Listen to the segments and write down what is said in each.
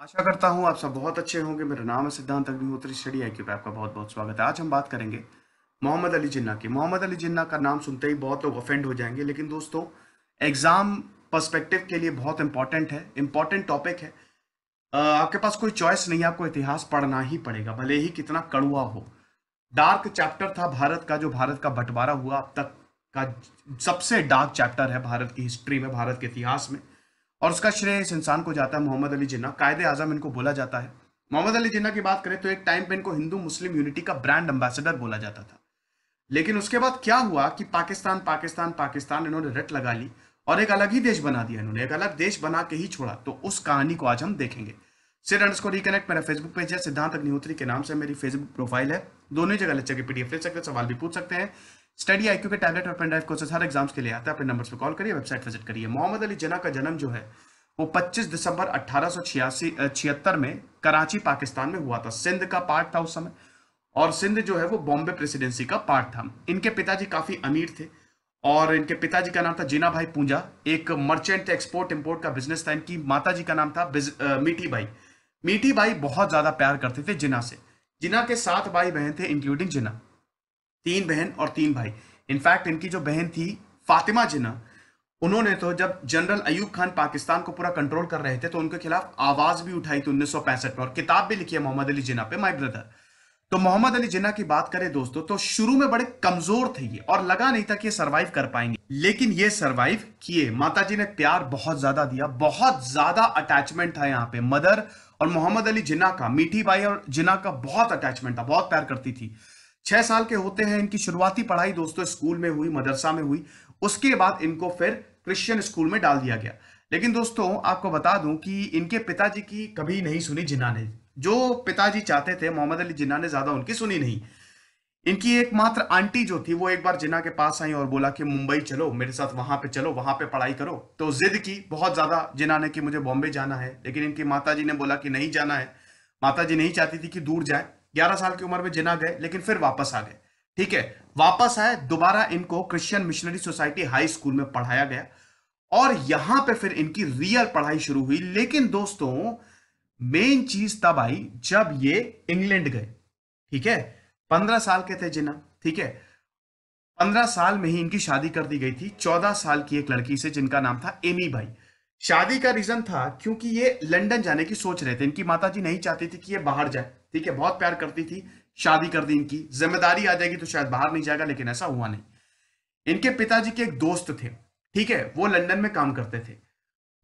आशा करता हूँ आप सब बहुत अच्छे होंगे। मेरा नाम है सिद्धांत अग्निहोत्री, StudyIQ पे आपका बहुत बहुत स्वागत है। आज हम बात करेंगे मोहम्मद अली जिन्ना की। मोहम्मद अली जिन्ना का नाम सुनते ही बहुत लोग ऑफेंड हो जाएंगे, लेकिन दोस्तों एग्जाम पर्सपेक्टिव के लिए बहुत इंपॉर्टेंट है, इंपॉर्टेंट टॉपिक है। आपके पास कोई चॉइस नहीं है, आपको इतिहास पढ़ना ही पड़ेगा, भले ही कितना कड़वा हो। डार्क चैप्टर था भारत का, जो भारत का बंटवारा हुआ अब तक का सबसे डार्क चैप्टर है भारत की हिस्ट्री में, भारत के इतिहास में, और उसका श्रेय इस इंसान को जाता है मोहम्मद अली जिन्ना। कायदे आजम इनको बोला जाता है। मोहम्मद अली जिन्ना की बात करें तो एक टाइम पे इनको हिंदू मुस्लिम यूनिटी का ब्रांड एम्बेसडर बोला जाता था, लेकिन उसके बाद क्या हुआ कि पाकिस्तान पाकिस्तान पाकिस्तान इन्होंने रट लगा ली और एक अलग ही देश बना दिया, इन्होंने एक अलग देश बना के ही छोड़ा। तो उस कहानी को आज हम देखेंगे। @reconnect मेरा फेसबुक पेज है, सिद्धांत अग्निहोत्री के नाम से मेरी फेसबुक प्रोफाइल है। दोनों जगह लेक्चर के पीडीएफ ले सकते हैं, सवाल भी पूछ सकते हैं। StudyIQ के टैबलेट और पेनड्राइव कोर्सेज हर एग्जाम्स के लिए आता है। अपने नंबर्स पर कॉल करिए, वेबसाइट विजिट करिए। मोहम्मद अली जिन्ना का जन्म जो है वो 25 दिसंबर 1876 में कराची पाकिस्तान में हुआ था। सिंध का पार्ट था उस समय, और सिंध जो है वो बॉम्बे प्रेसिडेंसी का पार्ट था। इनके पिताजी काफ़ी अमीर थे और इनके पिताजी का नाम था जिन्ना भाई पूंजा, एक मर्चेंट, एक्सपोर्ट इम्पोर्ट का बिजनेस था। इनकी माता जी का नाम था मीठी भाई। मीठी भाई बहुत ज़्यादा प्यार करते थे जिन्ना से। जिन्ना के 7 भाई बहन थे, इंक्लूडिंग जिन्ना, 3 बहन और 3 भाई। इनफैक्ट इनकी जो बहन थी फातिमा जिन्ना, उन्होंने तो जब जनरल अयुब खान पाकिस्तान को पूरा कंट्रोल कर रहे थे तो उनके खिलाफ आवाज भी उठाई थी 1965 में, और किताब भी लिखी है मोहम्मद अली जिन्ना पे, माय ब्रदर। तो मोहम्मद अली जिन्ना की बात करें दोस्तों तो शुरू में बड़े कमजोर थे ये, और लगा नहीं था कि ये सर्वाइव कर पाएंगे, लेकिन ये सर्वाइव किए। माता जी ने प्यार बहुत ज्यादा दिया, बहुत ज्यादा अटैचमेंट था यहाँ पे। मदर और मोहम्मद अली जिन्ना का, मीठी भाई और जिन्ना का बहुत अटैचमेंट था, बहुत प्यार करती थी। 6 साल के होते हैं इनकी शुरुआती पढ़ाई दोस्तों स्कूल में हुई, मदरसा में हुई। उसके बाद इनको फिर क्रिश्चियन स्कूल में डाल दिया गया। लेकिन दोस्तों आपको बता दूं कि इनके पिताजी की कभी नहीं सुनी जिन्ना ने, जो पिताजी चाहते थे मोहम्मद अली जिन्ना ने ज्यादा उनकी सुनी नहीं। इनकी एकमात्र आंटी जो थी वो एक बार जिन्ना के पास आई और बोला कि मुंबई चलो मेरे साथ, वहां पे चलो, वहां पे पढ़ाई करो। तो जिद की बहुत ज्यादा जिन्ना ने कि मुझे बॉम्बे जाना है, लेकिन इनकी माता जी ने बोला कि नहीं जाना है। माता जी नहीं चाहती थी कि दूर जाए। 11 साल की उम्र में जिन्ना गए, लेकिन फिर वापस आ गए। ठीक है, वापस आए, दोबारा इनको Christian missionary society high school में पढ़ाया गया, और यहां पे फिर इनकी रियल पढ़ाई शुरू हुई। लेकिन दोस्तों मेन चीज तब आई जब ये इंग्लैंड गए। ठीक है, 15 साल के थे जिन्ना। ठीक है, 15 साल में ही इनकी शादी कर दी गई थी 14 साल की एक लड़की से, जिनका नाम था एमी भाई। शादी का रीजन था क्योंकि ये लंदन जाने की सोच रहे थे। इनकी माताजी नहीं चाहती थी कि ये बाहर जाए। ठीक है, बहुत प्यार करती थी, शादी कर दी, इनकी जिम्मेदारी आ जाएगी तो शायद बाहर नहीं जाएगा, लेकिन ऐसा हुआ नहीं। इनके पिताजी के एक दोस्त थे, ठीक है, वो लंदन में काम करते थे।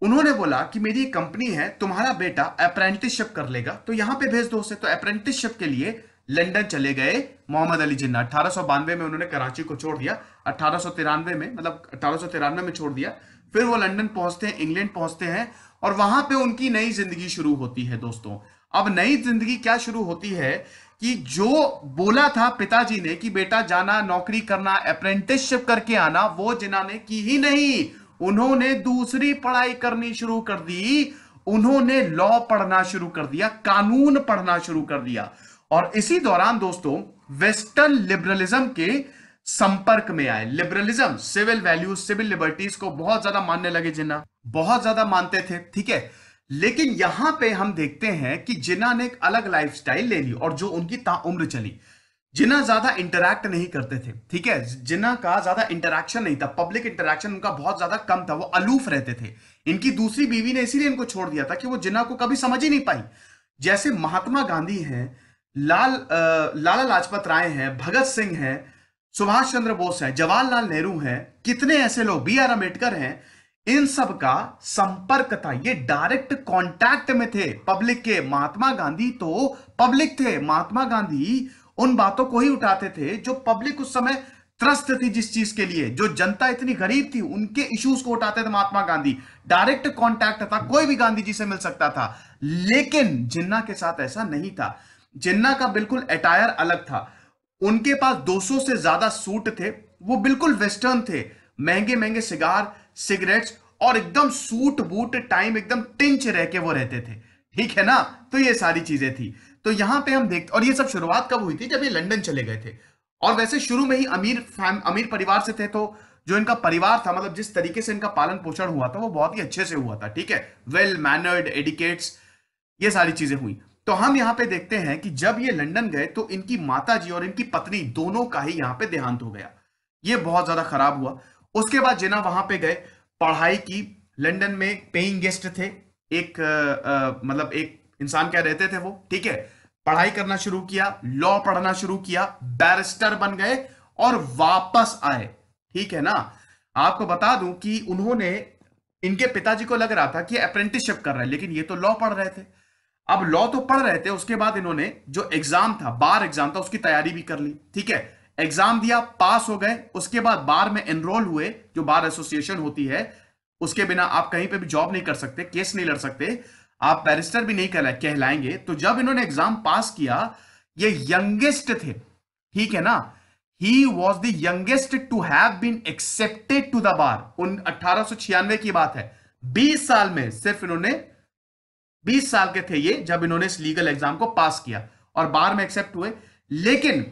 उन्होंने बोला कि मेरी एक कंपनी है, तुम्हारा बेटा अप्रेंटिसशिप कर लेगा तो यहाँ पे भेज दो उसे। तो अप्रेंटिसशिप के लिए लंदन चले गए मोहम्मद अली जिन्ना। 1892 में उन्होंने कराची को छोड़ दिया, 1893 में, मतलब 1893 में छोड़ दिया। फिर वो लंदन पहुंचते हैं, इंग्लैंड पहुंचते हैं, और वहां पे उनकी नई जिंदगी शुरू होती है दोस्तों। अब नई जिंदगी क्या शुरू होती है कि जो बोला था पिताजी ने कि बेटा जाना, नौकरी करना, अप्रेंटिसशिप करके आना, वो जिन्ना ने की ही नहीं। उन्होंने दूसरी पढ़ाई करनी शुरू कर दी, उन्होंने लॉ पढ़ना शुरू कर दिया, कानून पढ़ना शुरू कर दिया, और इसी दौरान दोस्तों वेस्टर्न लिबरलिज्म के संपर्क में आए। Liberalism, civil values, civil liberties को बहुत ज्यादा मानने लगे जिन्ना, बहुत ज्यादा मानते थे। ठीक है, लेकिन यहां पे हम देखते हैं कि जिन्ना ने एक अलग लाइफस्टाइल ले ली और जो उनकी ताउम्र चली। जिन्ना ज्यादा इंटरैक्ट नहीं करते थे। ठीक है, जिन्ना का ज्यादा इंटरैक्शन नहीं था, पब्लिक इंटरैक्शन उनका बहुत ज्यादा कम था, वो अलूफ रहते थे। इनकी दूसरी बीवी ने इसीलिए इनको छोड़ दिया था कि वो जिन्ना को कभी समझ ही नहीं पाई। जैसे महात्मा गांधी हैं, लाल लाजपत राय हैं, भगत सिंह हैं, सुभाष चंद्र बोस हैं, जवाहरलाल नेहरू हैं, कितने ऐसे लोग, BR अम्बेडकर हैं, इन सब का संपर्क था, ये डायरेक्ट कांटेक्ट में थे पब्लिक के। महात्मा गांधी तो पब्लिक थे, महात्मा गांधी उन बातों को ही उठाते थे जो पब्लिक उस समय त्रस्त थी, जिस चीज के लिए, जो जनता इतनी गरीब थी, उनके इश्यूज को उठाते थे महात्मा गांधी। डायरेक्ट कांटेक्ट था, कोई भी गांधी जी से मिल सकता था। लेकिन जिन्ना के साथ ऐसा नहीं था। जिन्ना का बिल्कुल अटायर अलग था, उनके पास 200 से ज्यादा सूट थे, वो बिल्कुल वेस्टर्न थे, महंगे महंगे सिगार, सिगरेट्स, और एकदम सूट बूट टाइम एकदम टिंच रह के वो रहते थे। ठीक है ना, तो ये सारी चीजें थी। तो यहां पे हम देखते, और ये सब शुरुआत कब हुई थी, जब ये लंदन चले गए थे। और वैसे शुरू में ही अमीर परिवार से थे, तो जो इनका परिवार था, मतलब जिस तरीके से इनका पालन पोषण हुआ था, वो बहुत ही अच्छे से हुआ था। ठीक है, वेल मैनर्ड, एडिकेट्स, ये सारी चीजें हुई। तो हम यहाँ पे देखते हैं कि जब ये लंदन गए तो इनकी माताजी और इनकी पत्नी दोनों का ही यहाँ पे देहांत हो गया, ये बहुत ज्यादा खराब हुआ। उसके बाद जिन्ना वहां पे गए, पढ़ाई की, लंदन में पेइंग गेस्ट थे, एक मतलब एक इंसान क्या रहते थे वो, ठीक है, पढ़ाई करना शुरू किया, लॉ पढ़ना शुरू किया, बैरिस्टर बन गए और वापस आए, ठीक है ना। आपको बता दूं कि उन्होंने, इनके पिताजी को लग रहा था कि अप्रेंटिसशिप कर रहा है, लेकिन ये तो लॉ पढ़ रहे थे। अब लॉ तो पढ़ रहे थे, उसके बाद इन्होंने जो एग्जाम था, बार एग्जाम था, उसकी तैयारी भी कर ली, ठीक है, एग्जाम दिया, पास हो गए। उसके बाद बार में एनरोल हुए, जो बार एसोसिएशन होती है, उसके बिना आप कहीं पे भी जॉब नहीं कर सकते, केस नहीं लड़ सकते, आप बैरिस्टर भी नहीं कहलाएंगे। तो जब इन्होंने एग्जाम पास किया, ये यंगेस्ट थे, ठीक है ना, he was the youngest to have been accepted to the bar. उन 1896 की बात है, 20 साल में सिर्फ इन्होंने 20 साल के थे ये जब इन्होंने इस लीगल एग्जाम को पास किया और बार में एक्सेप्ट हुए, लेकिन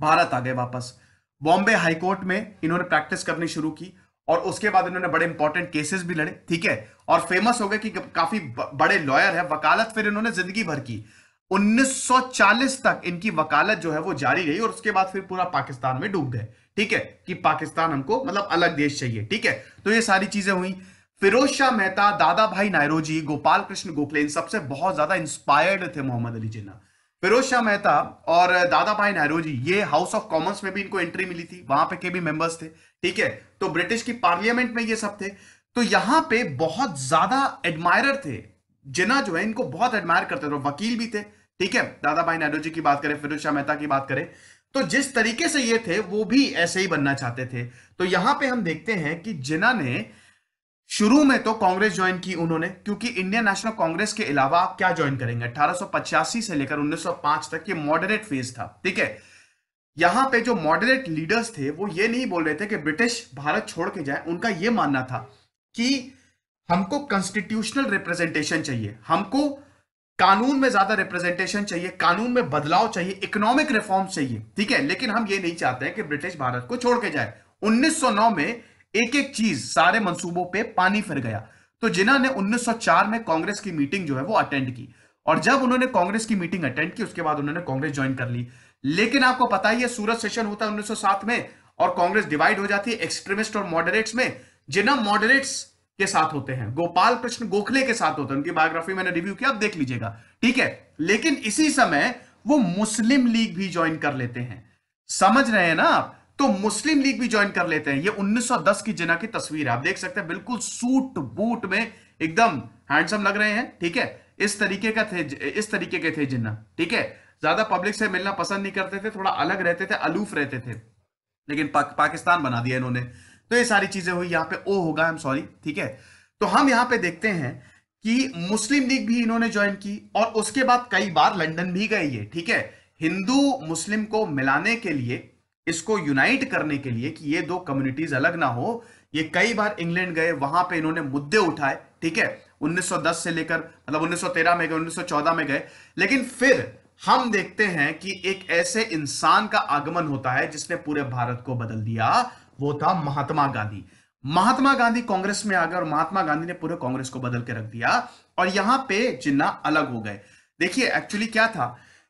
भारत आ गए वापस। बॉम्बे हाईकोर्ट में इन्होंने प्रैक्टिस करनी शुरू की और उसके बाद इन्होंने बड़े इंपॉर्टेंट केसेस भी लड़े, ठीक है, और फेमस हो गए कि काफी बड़े लॉयर है। वकालत फिर इन्होंने जिंदगी भर की, 1940 तक इनकी वकालत जो है वो जारी रही और उसके बाद फिर पूरा पाकिस्तान में डूब गए, ठीक है, कि पाकिस्तान हमको मतलब अलग देश चाहिए, ठीक है। तो ये सारी चीजें हुई। फिरोज शाह मेहता, दादा भाई नायरोजी, गोपाल कृष्ण गोखले, इन सबसे बहुत ज्यादा इंस्पायर्ड थे मोहम्मद अली जिन्ना। फिरोज शाह मेहता और दादा भाई नायरोजी, ये हाउस ऑफ कॉमन्स में भी इनको एंट्री मिली थी, वहां पे के भी मेंबर्स थे, ठीक है, तो ब्रिटिश की पार्लियामेंट में ये सब थे। तो यहाँ पे बहुत ज्यादा एडमायरर थे जिन्ना, जो है इनको बहुत एडमायर करते थे, वकील भी थे, ठीक है, दादा भाई नायरोजी की बात करें, फिरोज शाह मेहता की बात करें, तो जिस तरीके से ये थे वो भी ऐसे ही बनना चाहते थे। तो यहाँ पे हम देखते हैं कि जिन्ना ने शुरू में तो कांग्रेस ज्वाइन की उन्होंने, क्योंकि इंडियन नेशनल कांग्रेस के अलावा आप क्या ज्वाइन करेंगे। 1885 से लेकर 1905 तक ये मॉडरेट फेज था, ठीक है। यहां पे जो मॉडरेट लीडर्स थे वो ये नहीं बोल रहे थे कि ब्रिटिश भारत छोड़ के जाए, उनका ये मानना था कि हमको कॉन्स्टिट्यूशनल रिप्रेजेंटेशन चाहिए, हमको कानून में ज्यादा रिप्रेजेंटेशन चाहिए, कानून में बदलाव चाहिए, इकोनॉमिक रिफॉर्म चाहिए, ठीक है, लेकिन हम ये नहीं चाहते हैं कि ब्रिटिश भारत को छोड़ के जाए। 1909 में एक एक चीज, सारे मंसूबों पे पानी फिर गया। तो जिन्ना ने 1904 में कांग्रेस की मीटिंग जो है वो अटेंड की और जब उन्होंने कांग्रेस की मीटिंग अटेंड की उसके बाद उन्होंने कांग्रेस ज्वाइन कर ली। लेकिन आपको पता ही है सूरत सेशन होता है 1907 में और कांग्रेस डिवाइड हो जाती है एक्सट्रीमिस्ट और मॉडरेट्स में। जिन्ना मॉडरेट्स के साथ होते हैं, गोपाल कृष्ण गोखले के साथ होते हैं, उनकी बायोग्राफी मैंने रिव्यू किया, आप देख लीजिएगा, ठीक है। लेकिन इसी समय वो मुस्लिम लीग भी ज्वाइन कर लेते हैं, समझ रहे हैं ना आप, तो मुस्लिम लीग भी ज्वाइन कर लेते हैं। ये 1910 की जिन्ना की तस्वीर है, आप देख सकते हैं, बिल्कुल सूट बूट में एकदम हैंडसम लग रहे हैं, ठीक है, इस तरीके के थे जिन्ना, ठीक है, ज्यादा पब्लिक से मिलना पसंद नहीं करते थे, थोड़ा अलग रहते थे, अलूफ रहते थे, लेकिन पाकिस्तान बना दिया इन्होंने। तो ये सारी चीजें हुई, यहाँ पे ओ होगा, आई एम सॉरी, ठीक है। तो हम यहाँ पे देखते हैं कि मुस्लिम लीग भी इन्होंने ज्वाइन की और उसके बाद कई बार लंदन भी गए ये, ठीक है, हिंदू मुस्लिम को मिलाने के लिए, इसको यूनाइट करने के लिए कि ये दो कम्युनिटीज अलग ना हो, ये कई बार इंग्लैंड गए, वहां पे इन्होंने मुद्दे उठाए, ठीक है, 1910 से लेकर मतलब 1913 में गए, 1914 में गए। लेकिन फिर हम देखते हैं कि एक ऐसे इंसान का आगमन होता है जिसने पूरे भारत को बदल दिया, वो था महात्मा गांधी। महात्मा गांधी कांग्रेस में आ गए और महात्मा गांधी ने पूरे कांग्रेस को बदल के रख दिया और यहां पे जिन्ना अलग हो गए। देखिए एक्चुअली क्या था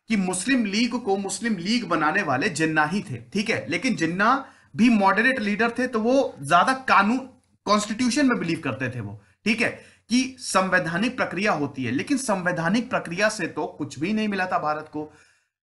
कि मुस्लिम लीग को मुस्लिम लीग बनाने वाले जिन्ना ही थे, ठीक है, लेकिन जिन्ना भी मॉडरेट लीडर थे तो वो ज्यादा कानून कॉन्स्टिट्यूशन में बिलीव करते थे वो, ठीक है, कि संवैधानिक प्रक्रिया होती है, लेकिन संवैधानिक प्रक्रिया से तो कुछ भी नहीं मिला था भारत को।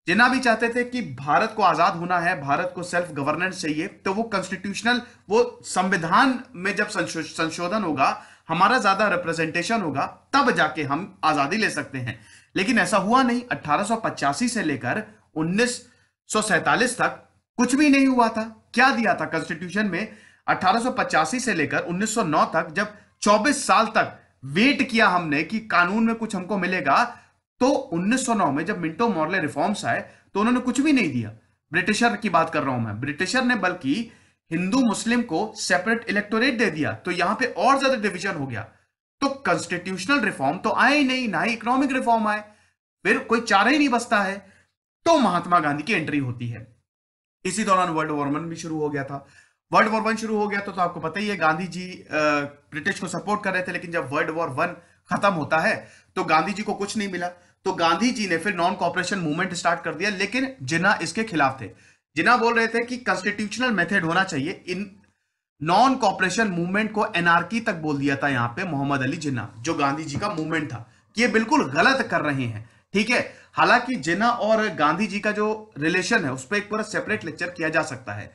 जिन्ना भी चाहते थे कि भारत को आजाद होना है, भारत को सेल्फ गवर्नेंस चाहिए, तो वो कॉन्स्टिट्यूशनल, वो संविधान में जब संशोधन होगा, हमारा ज्यादा रिप्रेजेंटेशन होगा, तब जाके हम आजादी ले सकते हैं। लेकिन ऐसा हुआ नहीं। 1885 से लेकर 1947 तक कुछ भी नहीं हुआ था। क्या दिया था कॉन्स्टिट्यूशन में? 1885 से लेकर 1909 तक, जब 24 साल तक वेट किया हमने कि कानून में कुछ हमको मिलेगा, तो 1909 में जब मिंटो मॉर्ले रिफॉर्म्स आए तो उन्होंने कुछ भी नहीं दिया। ब्रिटिशर की बात कर रहा हूं मैं। ब्रिटिशर ने बल्कि हिंदू मुस्लिम को सेपरेट इलेक्टोरेट दे दिया, तो यहां पे और ज्यादा डिवीजन हो गया। तो कॉन्स्टिट्यूशनल रिफॉर्म तो आए ही नहीं, ना ही इकोनॉमिक रिफॉर्म आए, फिर कोई चारा ही नहीं बचता है। तो महात्मा गांधी की एंट्री होती है। इसी दौरान वर्ल्ड वॉर वन भी शुरू हो गया था। वर्ल्ड वॉर वन शुरू हो गया तो आपको पता ही है, गांधी जी ब्रिटिश को सपोर्ट कर रहे थे, लेकिन जब वर्ल्ड वॉर वन खत्म होता है, तो गांधी जी को कुछ नहीं मिला, तो गांधी जी ने फिर नॉन कॉपरेशन मूवमेंट स्टार्ट कर दिया। लेकिन जिन्ना इसके खिलाफ थे। जिन्ना बोल रहे थे कि कॉन्स्टिट्यूशनल मेथड होना चाहिए। इन नॉन कॉपरेशन मूवमेंट को एनार्की तक बोल दिया था यहां पे मोहम्मद अली जिन्ना, जो गांधी जी का मूवमेंट था, कि ये बिल्कुल गलत कर रहे हैं। ठीक है, हालांकि जिन्ना और गांधी जी का जो रिलेशन है उस पर एक पूरा सेपरेट लेक्चर किया जा सकता है।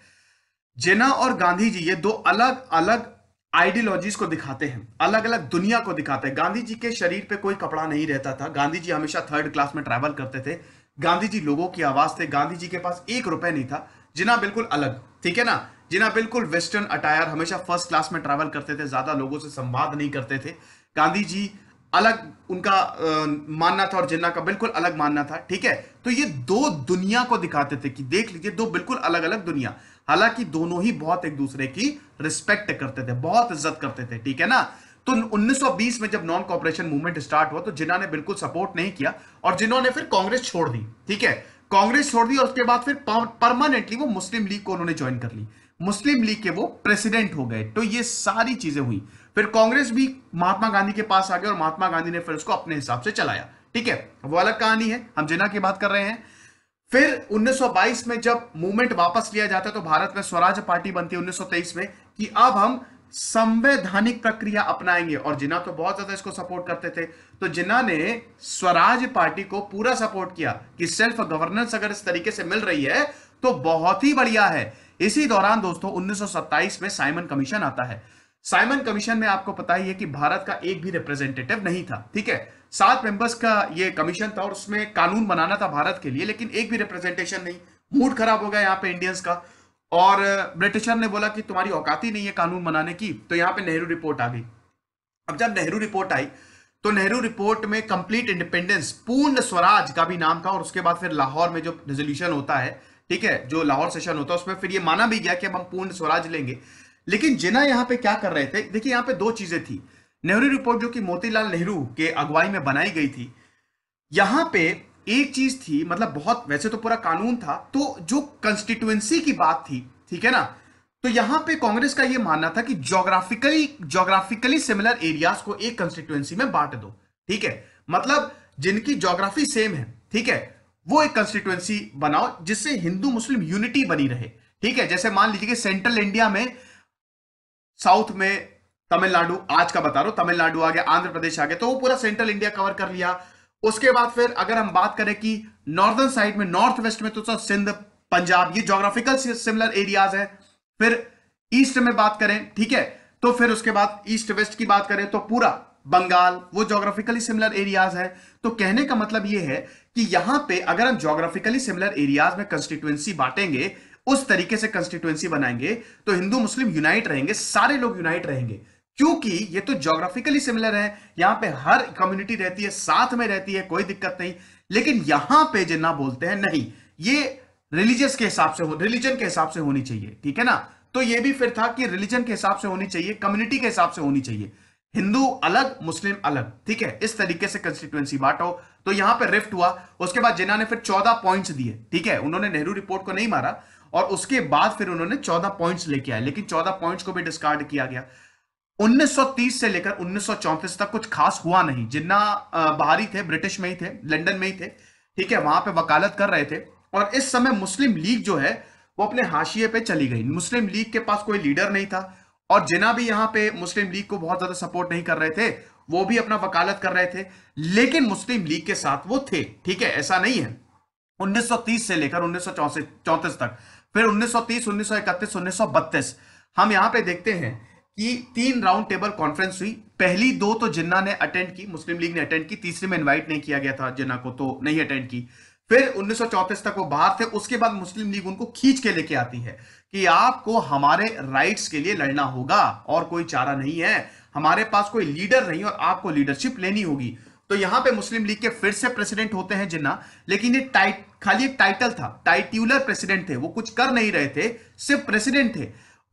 जिन्ना और गांधी जी ये दो अलग अलग आइडियोलॉजीज को दिखाते हैं, अलग अलग दुनिया को दिखाते हैं। गांधी जी के शरीर पे कोई कपड़ा नहीं रहता था, गांधी जी हमेशा थर्ड क्लास में ट्रैवल करते थे, गांधी जी लोगों की आवाज थे, गांधी जी के पास ₹1 नहीं था। जिन्ना बिल्कुल अलग, ठीक है ना, जिन्ना बिल्कुल वेस्टर्न अटायर, हमेशा फर्स्ट क्लास में ट्रैवल करते थे, ज्यादा लोगों से संवाद नहीं करते थे। गांधी जी अलग उनका मानना था और जिन्ना का बिल्कुल अलग मानना था। ठीक है, तो ये दो दुनिया को दिखाते थे कि देख लीजिए दो बिल्कुल अलग अलग दुनिया, हालांकि दोनों ही बहुत एक दूसरे की रिस्पेक्ट करते थे, बहुत इज्जत करते थे। ठीक है ना, तो 1920 में जब नॉन कॉपरेशन मूवमेंट स्टार्ट हुआ तो जिन्ना ने बिल्कुल सपोर्ट नहीं किया और जिन्होंने फिर कांग्रेस छोड़ दी। ठीक है, कांग्रेस छोड़ दी और उसके बाद फिर परमानेंटली वो मुस्लिम लीग को उन्होंने ज्वाइन कर ली, मुस्लिम लीग के वो प्रेसिडेंट हो गए। तो ये सारी चीजें हुई, फिर कांग्रेस भी महात्मा गांधी के पास आ गए और महात्मा गांधी ने फिर उसको अपने हिसाब से चलाया। ठीक है, वो अलग कहानी है, हम जिन्ना की बात कर रहे हैं। फिर 1922 में जब मूवमेंट वापस लिया जाता है तो भारत में स्वराज पार्टी बनती है 1923 में, कि अब हम संवैधानिक प्रक्रिया अपनाएंगे, और जिन्ना तो बहुत ज्यादा इसको सपोर्ट करते थे, तो जिन्ना ने स्वराज पार्टी को पूरा सपोर्ट किया कि सेल्फ गवर्नेंस अगर इस तरीके से मिल रही है तो बहुत ही बढ़िया है। इसी दौरान दोस्तों 1927 में साइमन कमीशन आता है। साइमन कमीशन में आपको पता ही है कि भारत का एक भी रिप्रेजेंटेटिव नहीं था। ठीक है, 7 मेंबर्स का ये कमीशन था और उसमें कानून बनाना था भारत के लिए, लेकिन एक भी रिप्रेजेंटेशन नहीं। मूड खराब हो गया यहाँ पे इंडियंस का, और ब्रिटिशर ने बोला कि तुम्हारी औकात ही नहीं है कानून बनाने की, तो यहाँ पे नेहरू रिपोर्ट आ गई। अब जब नेहरू रिपोर्ट आई तो नेहरू रिपोर्ट में कंप्लीट इंडिपेंडेंस, पूर्ण स्वराज का भी नाम था, और उसके बाद फिर लाहौर में जो रेजोल्यूशन होता है, ठीक है, जो लाहौर सेशन होता है, उसमें फिर ये माना भी गया कि अब हम पूर्ण स्वराज लेंगे। लेकिन जिन्ना यहाँ पे क्या कर रहे थे, देखिए यहाँ पे दो चीजें थी। नेहरू रिपोर्ट जो कि मोतीलाल नेहरू के अगुवाई में बनाई गई थी, यहाँ पे एक चीज थी, मतलब बहुत वैसे तो पूरा कानून था, तो जो कंस्टिट्यूएंसी की बात थी, ठीक है ना, तो यहाँ पे कांग्रेस का ये मानना था कि ज्योग्राफिकली सिमिलर एरियाज को एक कंस्टिट्यूएंसी में बांट दो। ठीक है, मतलब जिनकी ज्योग्राफी सेम है, ठीक है, वो एक कंस्टिट्यूएंसी बनाओ जिससे हिंदू मुस्लिम यूनिटी बनी रहे। ठीक है, जैसे मान लीजिए कि सेंट्रल इंडिया में, साउथ में तमिलनाडु, आज का बता रहा हूं, तमिलनाडु आ गया, आंध्र प्रदेश आ गया, तो वो पूरा सेंट्रल इंडिया कवर कर लिया। उसके बाद फिर अगर हम बात करें कि नॉर्दर्न साइड में, नॉर्थ वेस्ट में, तो सिंध, पंजाब, ये ज्योग्राफिकल सिमिलर एरियाज हैं। फिर ईस्ट में बात करें, ठीक है, तो फिर उसके बाद ईस्ट वेस्ट की बात करें तो पूरा बंगाल, वो ज्योग्राफिकली सिमिलर एरियाज है। तो कहने का मतलब ये है कि यहां पे अगर हम ज्योग्राफिकली सिमिलर एरियाज में कंस्टिट्यूएंसी बांटेंगे, उस तरीके से कंस्टिट्यूएंसी बनाएंगे, तो हिंदू मुस्लिम यूनाइट रहेंगे, सारे लोग यूनाइट रहेंगे, क्योंकि ये तो ज्योग्राफिकली सिमिलर है, यहाँ पे हर कम्युनिटी रहती है, साथ में रहती है, कोई दिक्कत नहीं। लेकिन यहाँ पे जिन्ना बोलते हैं नहीं, ये रिलीजियस के हिसाब से, रिलीजन के हिसाब से होनी चाहिए। ठीक है ना, तो ये भी फिर था कि रिलीजन के हिसाब से होनी चाहिए, कम्युनिटी के हिसाब से होनी चाहिए, हिंदू अलग मुस्लिम अलग। ठीक है, इस तरीके से कंस्टिट्यूएंसी बांटो। तो यहाँ पे रिफ्ट हुआ। उसके बाद जिन्ना ने फिर 14 पॉइंट्स दिए। ठीक है, उन्होंने नेहरू रिपोर्ट को नहीं मारा और उसके बाद फिर उन्होंने 14 पॉइंट्स लेके आए, लेकिन 14 पॉइंट्स को भी डिस्कार्ड किया गया। 1930 से लेकर 1934 तक कुछ खास हुआ नहीं। जिन्ना बाहरी थे, ब्रिटिश में ही थे, लंदन में ही थे, ठीक है, वहां पे वकालत कर रहे थे। और इस समय मुस्लिम लीग जो है वो अपने हाशिए पे चली गई। मुस्लिम लीग के पास कोई लीडर नहीं था और जिन्ना भी यहाँ पे मुस्लिम लीग को बहुत ज्यादा सपोर्ट नहीं कर रहे थे, वो भी अपना वकालत कर रहे थे, लेकिन मुस्लिम लीग के साथ वो थे। ठीक है, ऐसा नहीं है। 1930 से लेकर 1934 तक, फिर 1930, 1931, 1932 हम यहाँ पे देखते हैं कि 3 राउंड टेबल कॉन्फ्रेंस हुई। पहली 2 तो जिन्ना ने अटेंड की, मुस्लिम लीग ने अटेंड की, तीसरे में इनवाइट नहीं किया गया था जिन्ना को, तो नहीं अटेंड की। फिर 1934 तक वो बाहर थे। उसके बाद मुस्लिम लीग उनको खींच के लेके आती है कि आपको हमारे राइट्स के लिए लड़ना होगा और कोई चारा नहीं है, हमारे पास कोई लीडर नहीं और आपको लीडरशिप लेनी होगी। तो यहां पे मुस्लिम लीग के फिर से प्रेसिडेंट होते हैं जिन्ना, लेकिन ये खाली एक टाइटल था, टाइट्यूलर प्रेसिडेंट थे, वो कुछ कर नहीं रहे थे, सिर्फ प्रेसिडेंट थे।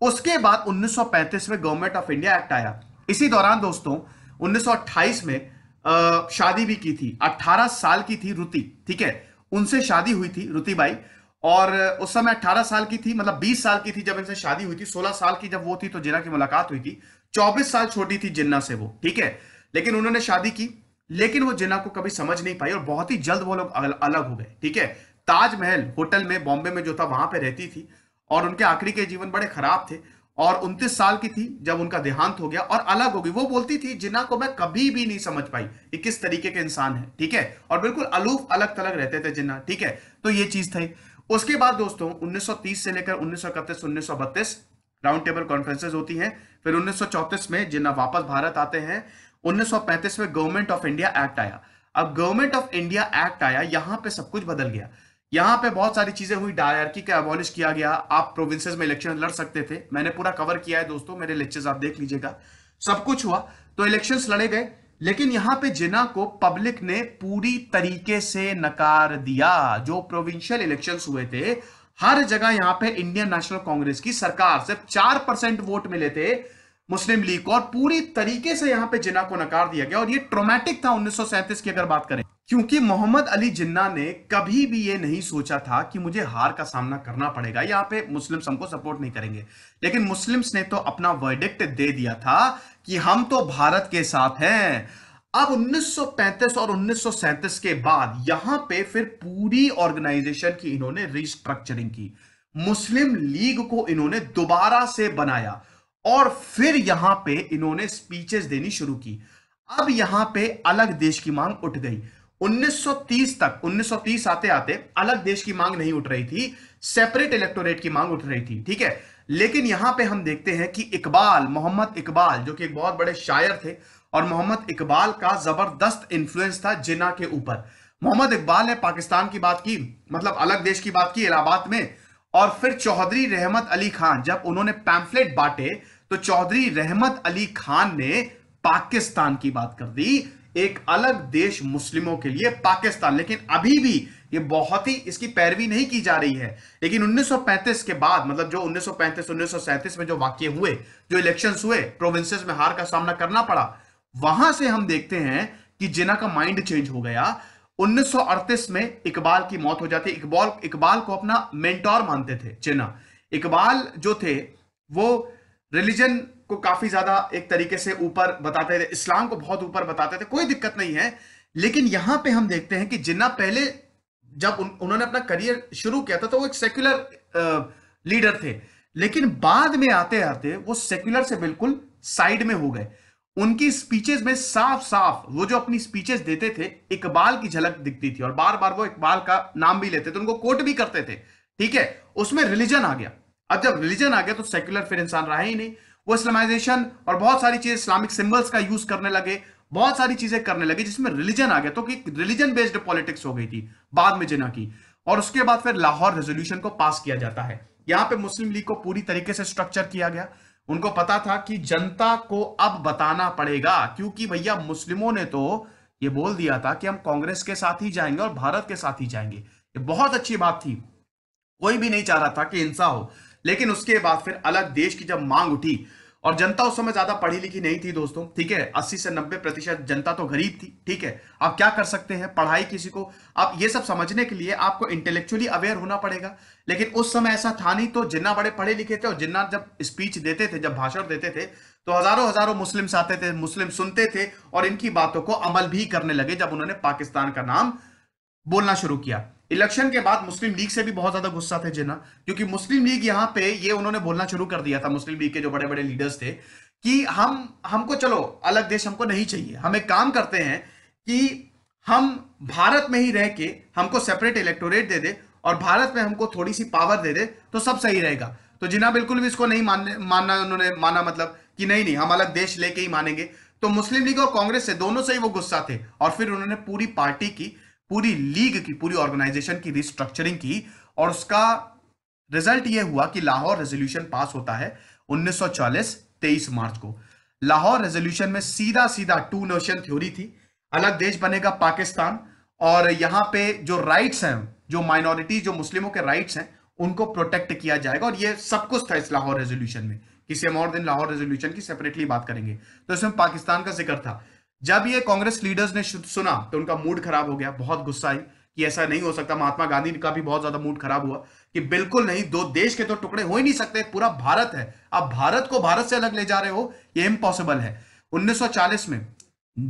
उसके बाद 1935 में गवर्नमेंट ऑफ इंडिया एक्ट आया। इसी दौरान दोस्तों 1928 में शादी भी की थी। 18 साल की थी रुति, ठीक है, उनसे शादी हुई थी रुति बाई, और उस समय 18 साल की थी, मतलब 20 साल की थी जब इनसे शादी हुई थी, 16 साल की जब वो थी तो जिन्ना की मुलाकात हुई थी, 24 साल छोटी थी जिन्ना से वो। ठीक है, लेकिन उन्होंने शादी की, लेकिन वो जिन्ना को कभी समझ नहीं पाई और बहुत ही जल्द वो लोग अलग हो गए। ठीक है, ताजमहल होटल में बॉम्बे में जो था वहां पे रहती थी और उनके आखिरी के जीवन बड़े खराब थे और 29 साल की थी जब उनका देहांत हो गया और अलग हो गई। वो बोलती थी जिन्ना को मैं कभी भी नहीं समझ पाई कि किस तरीके के इंसान है। ठीक है, और बिल्कुल अलूफ अलग थलग रहते थे जिन्ना। ठीक है, तो ये चीज थी। उसके बाद दोस्तों 1930 से लेकर 1931 1932 राउंड टेबल कॉन्फ्रेंसेज होती हैं। फिर 1934 में जिन्ना वापस भारत आते हैं। 1935 में गवर्नमेंट ऑफ इंडिया एक्ट आया। अब गवर्नमेंट ऑफ इंडिया एक्ट आया, यहां पे सब कुछ बदल गया। यहां पे बहुत सारी चीजें हुई, डायरकी का अबॉलिश किया गया, आप प्रोविंसेस में इलेक्शन लड़ सकते थे। मैंने पूरा कवर किया है दोस्तों, मेरे लेक्चर्स आप देख लीजिएगा। सब कुछ हुआ तो इलेक्शंस लड़े गए, लेकिन यहां पे जिन्ना को पब्लिक ने पूरी तरीके से नकार दिया। जो प्रोविंशियल इलेक्शंस हुए थे हर जगह यहां पे इंडियन नेशनल कांग्रेस की सरकार सिर्फ 4% वोट मिले थे मुस्लिम लीग को और पूरी तरीके से यहां पे जिन्ना को नकार दिया गया। और ये ट्रॉमेटिक था 1937 की अगर बात करें, क्योंकि मोहम्मद अली जिन्ना ने कभी भी ये नहीं सोचा था कि मुझे हार का सामना करना पड़ेगा, यहाँ पे मुस्लिम्स हमको सपोर्ट नहीं करेंगे। लेकिन मुस्लिम्स ने तो अपना वर्डिक्ट दे दिया था कि हम तो भारत के साथ हैं। अब 1935 और 1937 के बाद यहां पे फिर पूरी ऑर्गेनाइजेशन की इन्होंने रिस्ट्रक्चरिंग की, मुस्लिम लीग को इन्होंने दोबारा से बनाया और फिर यहां पे इन्होंने स्पीचेस देनी शुरू की। अब यहां पे अलग देश की मांग उठ गई। 1930 तक 1930 आते आते अलग देश की मांग नहीं उठ रही थी, सेपरेट इलेक्टोरेट की मांग उठ रही थी। ठीक है, लेकिन यहां पे हम देखते हैं कि इकबाल, मोहम्मद इकबाल जो कि एक बहुत बड़े शायर थे और मोहम्मद इकबाल का जबरदस्त इंफ्लुएंस था जिन्ना के ऊपर। मोहम्मद इकबाल ने पाकिस्तान की बात की, मतलब अलग देश की बात की इलाहाबाद में। और फिर चौधरी रहमत अली खान, जब उन्होंने पैम्फलेट बांटे तो चौधरी रहमत अली खान ने पाकिस्तान की बात कर दी, एक अलग देश मुस्लिमों के लिए पाकिस्तान। लेकिन अभी भी ये बहुत ही इसकी पैरवी नहीं की जा रही है। लेकिन 1935 के बाद, मतलब जो 1935 1937 में जो वाक्य हुए, जो इलेक्शंस हुए, प्रोविंसेस में हार का सामना करना पड़ा, वहां से हम देखते हैं कि जिन्ना का माइंड चेंज हो गया। 1938 में इकबाल की मौत हो जाती है। इकबाल को अपना मेंटोर मानते थे जिन्ना। इकबाल जो थे वो रिलीजन को काफी ज्यादा एक तरीके से ऊपर बताते थे, इस्लाम को बहुत ऊपर बताते थे, कोई दिक्कत नहीं है। लेकिन यहां पे हम देखते हैं कि जिन्ना पहले जब उन्होंने अपना करियर शुरू किया था तो वो एक सेक्युलर लीडर थे, लेकिन बाद में आते आते वो सेक्युलर से बिल्कुल साइड में हो गए। उनकी स्पीचेस में साफ साफ वो जो अपनी स्पीचेस देते थे इकबाल की झलक दिखती थी और बार बार वो इकबाल का नाम भी लेते थे, उनको कोट भी करते थे। ठीक है, उसमें रिलीजन आ गया। अब जब रिलीजन आ गया तो सेक्युलर फिर इंसान रहा ही नहीं। वो इस्लामाइजेशन और बहुत सारी चीजें, इस्लामिक सिंबल्स का यूज करने लगे, बहुत सारी चीजें करने लगे जिसमें रिलीजन आ गया, तो कि रिलीजन बेस्ड पॉलिटिक्स हो गई थी बाद में जिन्ना की। और उसके बाद फिर लाहौर रेजोल्यूशन को पास किया जाता है। यहाँ पे मुस्लिम लीग को पूरी तरीके से स्ट्रक्चर किया गया। उनको पता था कि जनता को अब बताना पड़ेगा, क्योंकि भैया मुस्लिमों ने तो ये बोल दिया था कि हम कांग्रेस के साथ ही जाएंगे और भारत के साथ ही जाएंगे। ये बहुत अच्छी बात थी, कोई भी नहीं चाह रहा था कि हिंसा हो। लेकिन उसके बाद फिर अलग देश की जब मांग उठी और जनता उस समय ज्यादा पढ़ी लिखी नहीं थी दोस्तों। ठीक है, 80 से 90% जनता तो गरीब थी। ठीक है, आप क्या कर सकते हैं, पढ़ाई किसी को, आप ये सब समझने के लिए आपको इंटेलेक्चुअली अवेयर होना पड़ेगा। लेकिन उस समय ऐसा था नहीं, तो जिन्ना बड़े पढ़े लिखे थे और जिन्ना जब स्पीच देते थे, जब भाषण देते थे तो हजारों हजारों मुस्लिम्स आते थे, मुस्लिम सुनते थे और इनकी बातों को अमल भी करने लगे जब उन्होंने पाकिस्तान का नाम बोलना शुरू किया। इलेक्शन के बाद मुस्लिम लीग से भी बहुत ज्यादा गुस्सा थे जिन्ना, क्योंकि मुस्लिम लीग यहाँ पे ये उन्होंने बोलना शुरू कर दिया था, मुस्लिम लीग के जो बड़े बड़े लीडर्स थे, कि हमको चलो अलग देश हमको नहीं चाहिए, हम एक काम करते हैं कि हम भारत में ही रह के हमको सेपरेट इलेक्टोरेट दे दे और भारत में हमको थोड़ी सी पावर दे दे तो सब सही रहेगा। तो जिन्ना बिल्कुल भी इसको नहीं मानना उन्होंने माना, मतलब कि नहीं हम अलग देश लेके ही मानेंगे। तो मुस्लिम लीग और कांग्रेस से, दोनों से ही वो गुस्सा थे और फिर उन्होंने पूरी पार्टी की, पूरी लीग की, पूरी ऑर्गेनाइजेशन की रिस्ट्रक्चरिंग की और उसका रिजल्ट यह हुआ कि लाहौर रेजोल्यूशन पास होता है 1940 23 मार्च को। लाहौर रेजोल्यूशन में सीधा सीधा टू नेशन थ्योरी थी, अलग देश बनेगा पाकिस्तान, और यहाँ पे जो राइट्स हैं, जो माइनॉरिटी, जो मुस्लिमों के राइट्स हैं, उनको प्रोटेक्ट किया जाएगा। और ये सब कुछ था इस लाहौर रेजोल्यूशन में। किसी हम और दिन लाहौर रेजोल्यूशन की सेपरेटली बात करेंगे। तो इसमें पाकिस्तान का जिक्र था। जब ये कांग्रेस लीडर्स ने सुना तो उनका मूड खराब हो गया, बहुत गुस्सा आई कि ऐसा नहीं हो सकता। महात्मा गांधी का भी बहुत ज्यादा मूड खराब हुआ कि बिल्कुल नहीं, दो देश के तो टुकड़े हो ही नहीं सकते, पूरा भारत है, आप भारत को भारत से अलग ले जा रहे हो, ये इम्पॉसिबल है। 1940 में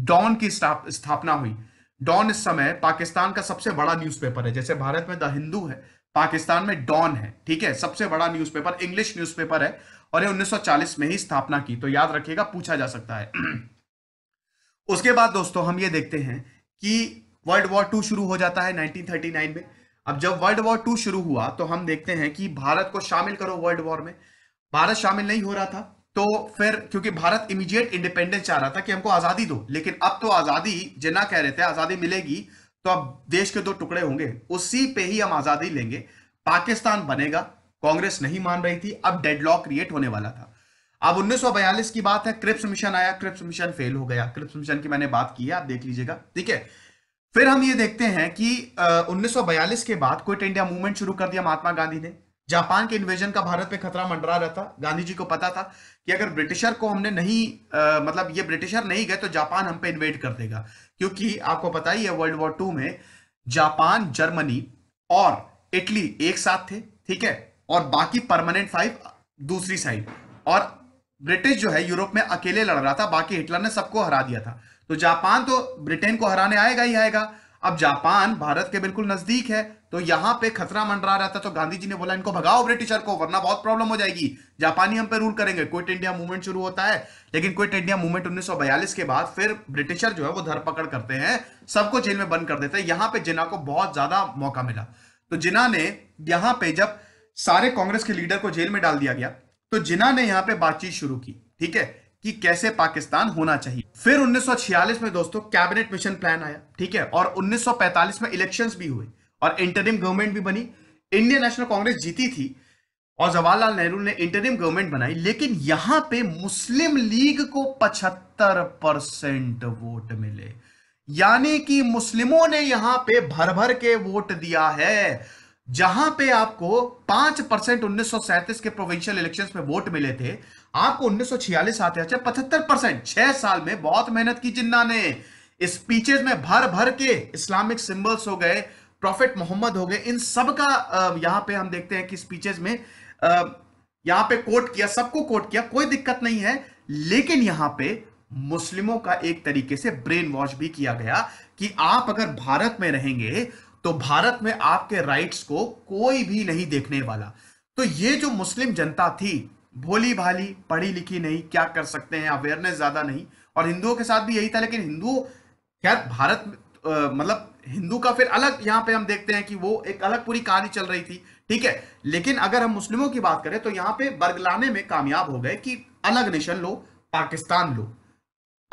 डॉन की स्थापना हुई। डॉन इस समय पाकिस्तान का सबसे बड़ा न्यूज़पेपर है, जैसे भारत में द हिंदू है, पाकिस्तान में डॉन है, ठीक है, सबसे बड़ा न्यूज़पेपर, इंग्लिश न्यूज़पेपर है, और ये 1940 में ही स्थापना की, तो याद रखिएगा, पूछा जा सकता है। उसके बाद दोस्तों हम ये देखते हैं कि वर्ल्ड वॉर टू शुरू हो जाता है 1939 में। अब जब वर्ल्ड वॉर टू शुरू हुआ तो हम देखते हैं कि भारत को शामिल करो वर्ल्ड वॉर में, भारत शामिल नहीं हो रहा था, तो फिर क्योंकि भारत इमीडिएट इंडिपेंडेंस चाह रहा था कि हमको आजादी दो, लेकिन अब तो आजादी, जिन्ना कह रहे थे आजादी मिलेगी तो अब देश के दो टुकड़े होंगे, उसी पे ही हम आजादी लेंगे, पाकिस्तान बनेगा, कांग्रेस नहीं मान रही थी, अब डेडलॉक क्रिएट होने वाला था। अब 1942 की बात है, क्रिप्स मिशन आया, क्रिप्स मिशन फेल हो गया, क्रिप्स मिशन की मैंने बात की है, आप देख लीजिएगा, ठीक है। फिर हम ये देखते हैं कि 1942 के बाद क्विट इंडिया मूवमेंट शुरू कर दिया महात्मा गांधी ने। जापान के इन्वेजन का भारत पे खतरा मंडरा रहा था, गांधी जी को पता था कि अगर ब्रिटिशर को हमने नहीं मतलब ये ब्रिटिशर नहीं गए तो जापान हम पे इन्वेड कर देगा, क्योंकि आपको पता ही है वर्ल्ड वॉर टू में जापान, जर्मनी और इटली एक साथ थे, ठीक है, और बाकी परमानेंट फाइव दूसरी साइड, और ब्रिटिश जो है यूरोप में अकेले लड़ रहा था, बाकी हिटलर ने सबको हरा दिया था, तो जापान तो ब्रिटेन को हराने आएगा ही आएगा। अब जापान भारत के बिल्कुल नजदीक है, तो यहां पे खतरा मंडरा रहा था, तो गांधी जी ने बोला इनको भगाओ ब्रिटिशर को, वरना बहुत प्रॉब्लम हो जाएगी, जापानी हम पे रूल करेंगे। क्विट इंडिया मूवमेंट शुरू होता है, लेकिन क्विट इंडिया मूवमेंट 1942 के बाद फिर ब्रिटिशर जो है वो धरपकड़ करते हैं, सबको जेल में बंद कर देते हैं। यहां पे जिन्ना को बहुत ज्यादा मौका मिला, तो जिन्ना ने यहां पे, जब सारे कांग्रेस के लीडर को जेल में डाल दिया गया, तो जिन्ना ने यहां पे बातचीत शुरू की, ठीक है, कि कैसे पाकिस्तान होना चाहिए। फिर 1946 में दोस्तों कैबिनेट मिशन प्लान आया, ठीक है, और 1945 में इलेक्शंस भी हुए और इंटरिम गवर्नमेंट भी बनी। इंडियन नेशनल कांग्रेस जीती थी और जवाहरलाल नेहरू ने इंटरिम गवर्नमेंट बनाई, लेकिन यहां पे मुस्लिम लीग को 75% वोट मिले, यानी कि मुस्लिमों ने यहां पे भर भर के वोट दिया है। जहां पे आपको 5% 1937 के प्रोविंशियल इलेक्शंस में वोट मिले थे, आपको 1946 आते आते 75%। 6 साल में बहुत मेहनत की जिन्ना ने, स्पीचेस में भर भर के इस्लामिक सिंबल्स हो गए, प्रॉफिट मोहम्मद हो गए, इन सब का यहां पे हम देखते हैं कि स्पीचेस में यहां पे कोट किया, सबको कोट किया, कोई दिक्कत नहीं है, लेकिन यहां पे मुस्लिमों का एक तरीके से ब्रेन वॉश भी किया गया कि आप अगर भारत में रहेंगे तो भारत में आपके राइट्स को कोई भी नहीं देखने वाला। तो ये जो मुस्लिम जनता थी, भोली भाली, पढ़ी लिखी नहीं, क्या कर सकते हैं, अवेयरनेस ज्यादा नहीं, और हिंदुओं के साथ भी यही था, लेकिन हिंदू खैर भारत मतलब हिंदू का फिर अलग, यहाँ पे हम देखते हैं कि वो एक अलग पूरी कहानी चल रही थी, ठीक है। लेकिन अगर हम मुस्लिमों की बात करें तो यहाँ पे बरगलाने में कामयाब हो गए कि अलग नेशन लो, पाकिस्तान लो।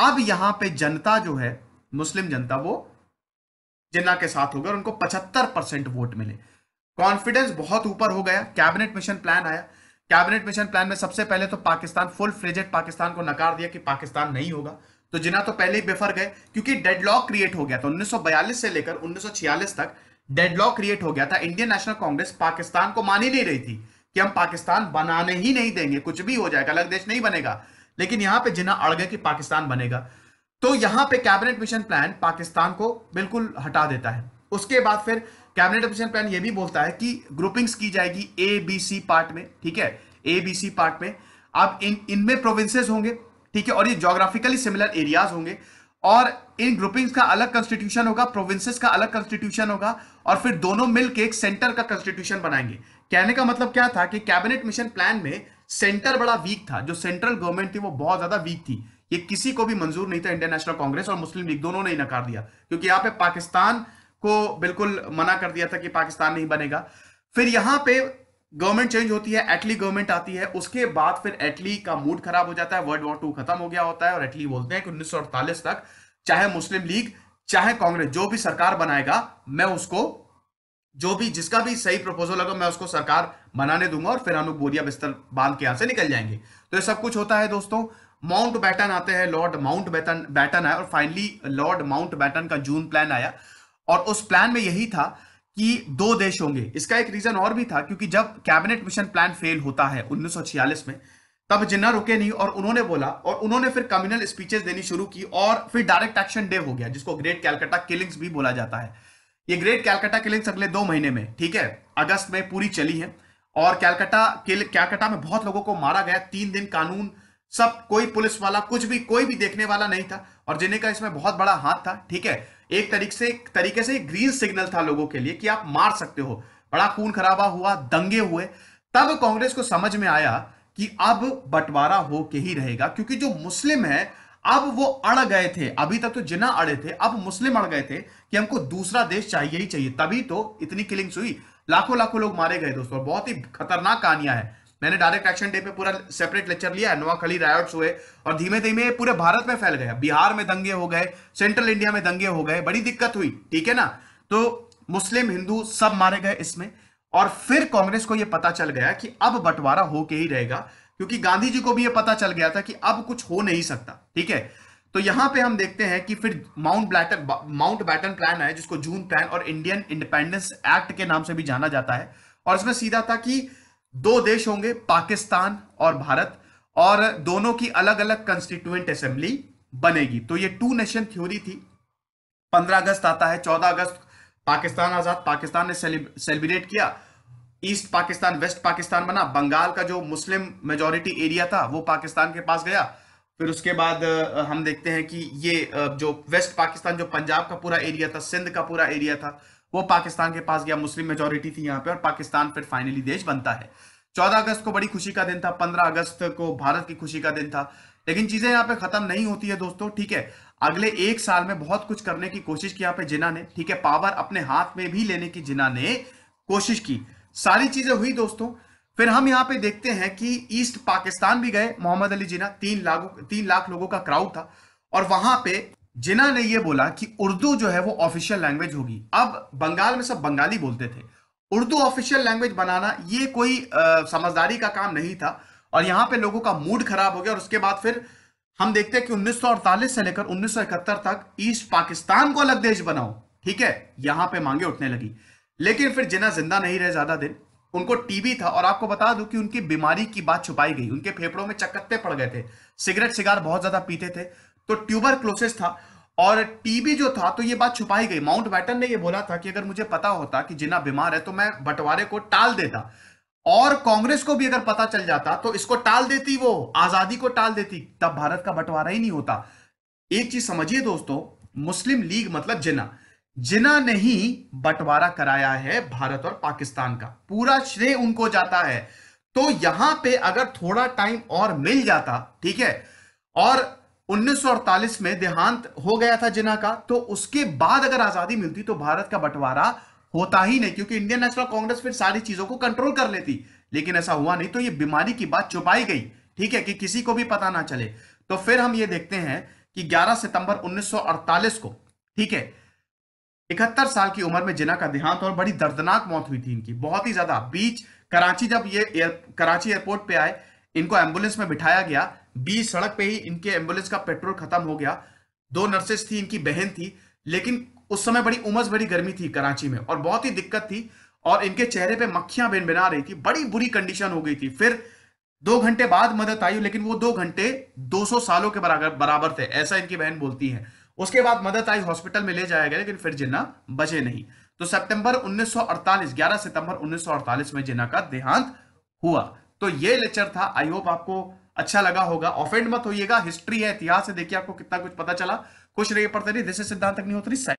अब यहाँ पे जनता जो है, मुस्लिम जनता, वो जिन्ना के साथ हो गए और उनको 75% वोट मिले, कॉन्फिडेंस बहुत ऊपर हो गया। कैबिनेट मिशन प्लान आया, कैबिनेट मिशन प्लान में सबसे पहले तो पाकिस्तान, फुल फ्लेजेड पाकिस्तान को नकार दिया कि पाकिस्तान नहीं होगा, तो जिन्ना तो पहले ही बेफर गए क्योंकि डेडलॉक क्रिएट हो गया था। 1942 से लेकर 1946 तक डेडलॉक क्रिएट हो गया था। इंडियन नेशनल कांग्रेस पाकिस्तान को मान ही नहीं रही थी कि हम पाकिस्तान बनाने ही नहीं देंगे, कुछ भी हो जाएगा, अलग देश नहीं बनेगा, लेकिन यहां पे जिन्ना अड़ गए कि पाकिस्तान बनेगा। तो यहां पे कैबिनेट मिशन प्लान पाकिस्तान को बिल्कुल हटा देता है। उसके बाद फिर कैबिनेट मिशन प्लान ये भी बोलता है कि ग्रुपिंग्स की जाएगी ABC पार्ट में, ठीक है, ABC पार्ट में। अब इनमें प्रोविंसेस होंगे, ठीक है, और ये ज्योग्राफिकली सिमिलर एरियाज होंगे, और इन ग्रुपिंग्स का अलग कॉन्स्टिट्यूशन होगा, प्रोविंसेस का अलग कॉन्स्टिट्यूशन होगा, और फिर दोनों मिलकर एक सेंटर का कॉन्स्टिट्यूशन बनाएंगे। कहने का मतलब क्या था कि कैबिनेट मिशन प्लान में सेंटर बड़ा वीक था, जो सेंट्रल गवर्नमेंट थी वो बहुत ज्यादा वीक थी, ये किसी को भी मंजूर नहीं था। इंडियन नेशनल कांग्रेस और मुस्लिम लीग दोनों ने ही नकार दिया, क्योंकि यहाँ पे पाकिस्तान को बिल्कुल मना कर दिया था कि पाकिस्तान नहीं बनेगा। फिर यहाँ पे गवर्नमेंट चेंज होती है, एटली गवर्नमेंट आती है, उसके बाद फिर एटली का मूड खराब हो जाता है, वर्ल्ड वॉर 2 खत्म हो गया होता है, और एटली बोलते हैं कि 1948 तक चाहे मुस्लिम लीग चाहे कांग्रेस, जो भी सरकार बनाएगा मैं उसको, जो भी जिसका भी सही प्रपोजल होगा मैं उसको सरकार बनाने दूंगा, और फिर हम लोग बोरिया बिस्तर बांध के यहां से निकल जाएंगे। तो ये सब कुछ होता है दोस्तों। माउंट बैटन आते हैं, लॉर्ड माउंट बैटन आया, और फाइनली लॉर्ड माउंट बैटन का जून प्लान आया, और उस प्लान में यही था कि 2 देश होंगे। इसका एक रीजन और भी था, क्योंकि जब कैबिनेट मिशन प्लान फेल होता है 1946 में, तब जिन्ना रुके नहीं और उन्होंने बोला, और उन्होंने फिर कम्युनल स्पीचेस देनी शुरू की, और फिर डायरेक्ट एक्शन डे हो गया, जिसको ग्रेट कैलकाटा किलिंग्स भी बोला जाता है। ये ग्रेट कैलकाटा किलिंग्स अगले 2 महीने में, ठीक है, अगस्त में पूरी चली है, और कैलकाटा में बहुत लोगों को मारा गया। 3 दिन कानून, सब, कोई पुलिस वाला, कुछ भी, कोई भी देखने वाला नहीं था। और जिन्ना का इसमें बहुत बड़ा हाथ था, ठीक है। एक तरीके से ग्रीन सिग्नल था लोगों के लिए कि आप मार सकते हो। बड़ा खून खराबा हुआ, दंगे हुए। तब कांग्रेस को समझ में आया कि अब बंटवारा होके ही रहेगा, क्योंकि जो मुस्लिम है अब वो अड़ गए थे। अभी तक तो जिन्ना अड़े थे, अब मुस्लिम अड़ गए थे कि हमको दूसरा देश चाहिए ही चाहिए। तभी तो इतनी किलिंग्स हुई, लाखों लाखों लोग मारे गए दोस्तों, और बहुत ही खतरनाक कहानियां हैं। मैंने डायरेक्ट एक्शन डे पे पूरा सेपरेट लेक्चर लिया। नोआखली रायट्स हुए और धीमे धीमे पूरे भारत में फैल गया। बिहार में दंगे हो गए, सेंट्रल इंडिया में दंगे हो गए, बड़ी दिक्कत हुई, ठीक है ना। तो मुस्लिम हिंदू सब मारे गए इसमें। और फिर कांग्रेस को यह पता चल गया कि अब बंटवारा होके ही रहेगा, क्योंकि गांधी जी को भी यह पता चल गया था कि अब कुछ हो नहीं सकता, ठीक है। तो यहां पे हम देखते हैं कि फिर माउंट बैटन प्लान है, जिसको जून प्लान और इंडियन इंडिपेंडेंस एक्ट के नाम से भी जाना जाता है। और इसमें सीधा था कि दो देश होंगे, पाकिस्तान और भारत, और दोनों की अलग अलग कंस्टिट्यूएंट असेंबली बनेगी। तो ये टू नेशन थ्योरी थी। 15 अगस्त आता है, 14 अगस्त पाकिस्तान आजाद, पाकिस्तान ने सेलिब्रेट किया। ईस्ट पाकिस्तान वेस्ट पाकिस्तान बना। बंगाल का जो मुस्लिम मेजॉरिटी एरिया था वो पाकिस्तान के पास गया। फिर उसके बाद हम देखते हैं कि ये जो वेस्ट पाकिस्तान, जो पंजाब का पूरा एरिया था, सिंध का पूरा एरिया था, वो पाकिस्तान के पास गया। मुस्लिम मेजॉरिटी थी यहाँ पे, और पाकिस्तान फिर फाइनली देश बनता है। 14 अगस्त को बड़ी खुशी का दिन था, 15 अगस्त को भारत की खुशी का दिन था। लेकिन चीजें यहाँ पे खत्म नहीं होती है दोस्तों, ठीक है। अगले एक साल में बहुत कुछ करने की कोशिश की यहाँ पे जिन्ना ने, ठीक है। पावर अपने हाथ में भी लेने की जिन्ना ने कोशिश की, सारी चीजें हुई दोस्तों। फिर हम यहाँ पे देखते हैं कि ईस्ट पाकिस्तान भी गए मोहम्मद अली जिन्ना। 3 लाख लोगों का क्राउड था, और वहां पे जिन्ना ने ये बोला कि उर्दू जो है वो ऑफिशियल लैंग्वेज होगी। अब बंगाल में सब बंगाली बोलते थे, उर्दू ऑफिशियल लैंग्वेज बनाना ये कोई समझदारी का काम नहीं था। और यहाँ पे लोगों का मूड खराब हो गया। और उसके बाद फिर हम देखते हैं कि 1948 से लेकर 1971 तक ईस्ट पाकिस्तान को अलग देश बनाओ, ठीक है। यहाँ पे मांगे उठने लगी। लेकिन फिर जिन्ना जिंदा नहीं रहे ज्यादा दिन, उनको टीबी था। और आपको बता दूं कि उनकी बीमारी की बात छुपाई गई, उनके फेफड़ों में चकत्ते पड़ गए थे, सिगरेट सिगार बहुत ज्यादा पीते थे, तो ट्यूबरक्लोसिस था और टीबी जो था। तो ये बात छुपाई गई। माउंट बैटन ने ये बोला था कि अगर मुझे पता होता कि जिन्ना बीमार है तो मैं बंटवारे को टाल देता, और कांग्रेस को भी अगर पता चल जाता तो इसको टाल देती, वो आजादी को टाल देती, तब भारत का बंटवारा ही नहीं होता। एक चीज समझिए दोस्तों, मुस्लिम लीग मतलब जिन्ना ने ही बंटवारा कराया है भारत और पाकिस्तान का, पूरा श्रेय उनको जाता है। तो यहां पे अगर थोड़ा टाइम और मिल जाता, ठीक है, और 1948 में देहांत हो गया था जिन्ना का, तो उसके बाद अगर आजादी मिलती तो भारत का बंटवारा होता ही नहीं, क्योंकि इंडियन नेशनल कांग्रेस फिर सारी चीजों को कंट्रोल कर लेती। लेकिन ऐसा हुआ नहीं, तो ये बीमारी की बात छुपाई गई, ठीक है, कि किसी को भी पता ना चले। तो फिर हम ये देखते हैं कि 11 सितंबर 1948 को, ठीक है, 71 साल की उम्र में जिन्ना का देहांत, और बड़ी दर्दनाक मौत हुई थी इनकी, बहुत ही ज्यादा। बीच कराची, जब ये कराची एयरपोर्ट पे आए, इनको एम्बुलेंस में बिठाया गया, बीच सड़क पे ही इनके एम्बुलेंस का पेट्रोल खत्म हो गया। 2 नर्सेस थी, इनकी बहन थी, लेकिन उस समय बड़ी उमस भरी गर्मी थी कराची में, और बहुत ही दिक्कत थी, और इनके चेहरे पे मक्खियां भिनभिना रही थी, बड़ी बुरी कंडीशन हो गई थी। फिर 2 घंटे बाद मदद आई, लेकिन वो 2 घंटे 200 सालों के बराबर थे, ऐसा इनकी बहन बोलती है। उसके बाद मदद आई, हॉस्पिटल में ले जाया गया, लेकिन फिर जिन्ना बचे नहीं। तो 11 सितंबर 1948 में जिन्ना का देहांत हुआ। तो ये लेक्चर था, आई होप आपको अच्छा लगा होगा। ऑफेंड मत होइएगा, हिस्ट्री है, इतिहास है, देखिए आपको कितना कुछ पता चला। कुछ नहीं पढ़ते रहिए। दिस इज सिद्धांत अग्निहोत्री।